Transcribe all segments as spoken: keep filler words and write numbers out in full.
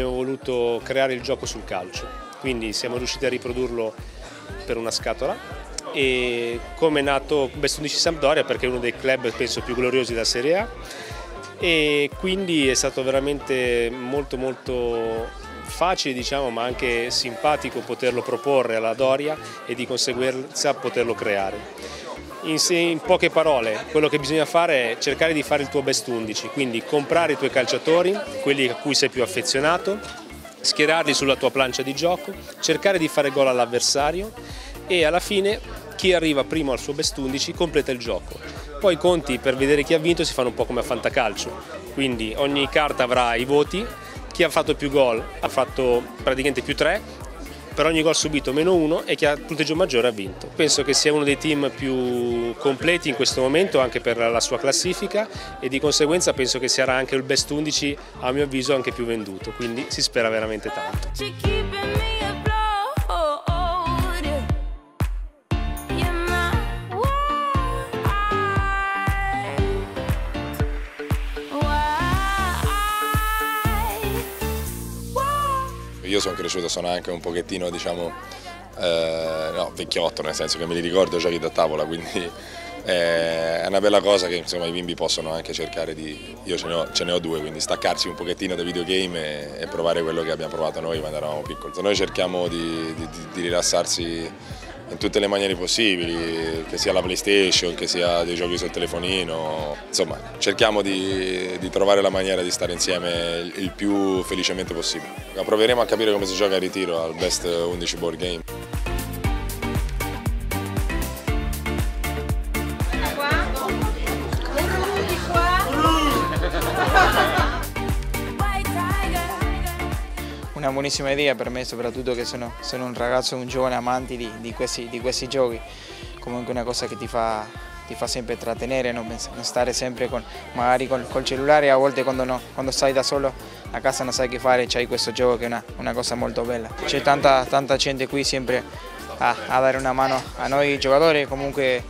abbiamo voluto creare il gioco sul calcio, quindi siamo riusciti a riprodurlo per una scatola. E come è nato Best undici Sampdoria, perché è uno dei club penso più gloriosi della Serie A, e quindi è stato veramente molto molto facile, diciamo, ma anche simpatico poterlo proporre alla Doria e di conseguenza poterlo creare. In, in poche parole, quello che bisogna fare è cercare di fare il tuo Best undici, quindi comprare i tuoi calciatori, quelli a cui sei più affezionato, schierarli sulla tua plancia di gioco, cercare di fare gol all'avversario e alla fine chi arriva primo al suo Best undici completa il gioco. Poi i conti per vedere chi ha vinto si fanno un po' come a fantacalcio, quindi ogni carta avrà i voti, chi ha fatto più gol ha fatto praticamente più tre, per ogni gol subito meno uno, e chi ha punteggio maggiore ha vinto. Penso che sia uno dei team più completi in questo momento anche per la sua classifica, e di conseguenza penso che sarà anche il Best undici a mio avviso anche più venduto, quindi si spera veramente tanto. Io sono cresciuto, sono anche un pochettino, diciamo, eh, no, vecchiotto, nel senso che me li ricordo giochi da tavola, quindi eh, è una bella cosa che insomma i bimbi possono anche cercare di, io ce ne ho, ce ne ho due, quindi staccarsi un pochettino dai videogame e, e provare quello che abbiamo provato noi quando eravamo piccoli. Noi cerchiamo di, di, di rilassarsi in tutte le maniere possibili, che sia la PlayStation, che sia dei giochi sul telefonino, insomma cerchiamo di, di trovare la maniera di stare insieme il, il più felicemente possibile. Proveremo a capire come si gioca a ritiro al Best undici Board Game. Una buonissima idea per me, soprattutto che sono, sono un ragazzo, un giovane amante di, di, questi, di questi giochi. Comunque una cosa che ti fa, ti fa sempre trattenere, non, non stare sempre con, magari col, col cellulare, a volte quando, no, quando stai da solo a casa non sai che fare, c'hai questo gioco che è una, una cosa molto bella. C'è tanta, tanta gente qui sempre a, a dare una mano a noi giocatori, comunque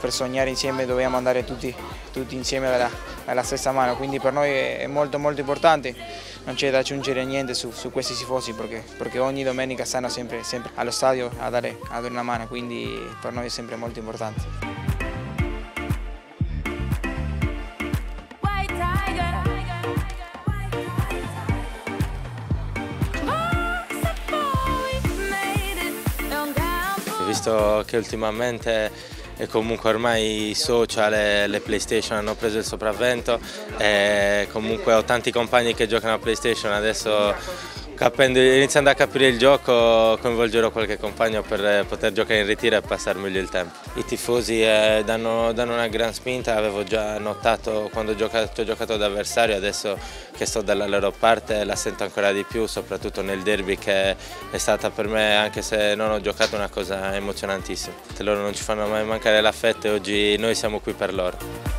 per sognare insieme dobbiamo andare tutti, tutti insieme dalla, dalla stessa mano, quindi per noi è molto molto importante. Non c'è da aggiungere niente su, su questi tifosi perché, perché ogni domenica stanno sempre, sempre allo stadio a dare, a dare una mano, quindi per noi è sempre molto importante. Visto che ultimamente e comunque ormai i social e le PlayStation hanno preso il sopravvento, e comunque ho tanti compagni che giocano a PlayStation, adesso capendo, iniziando a capire il gioco coinvolgerò qualche compagno per poter giocare in ritiro e passare meglio il tempo. I tifosi eh, danno, danno una gran spinta, avevo già notato quando ho giocato, ho giocato ad avversario, adesso che sto dalla loro parte la sento ancora di più, soprattutto nel derby che è stata per me, anche se non ho giocato, una cosa emozionantissima. Loro non ci fanno mai mancare l'affetto e oggi noi siamo qui per loro.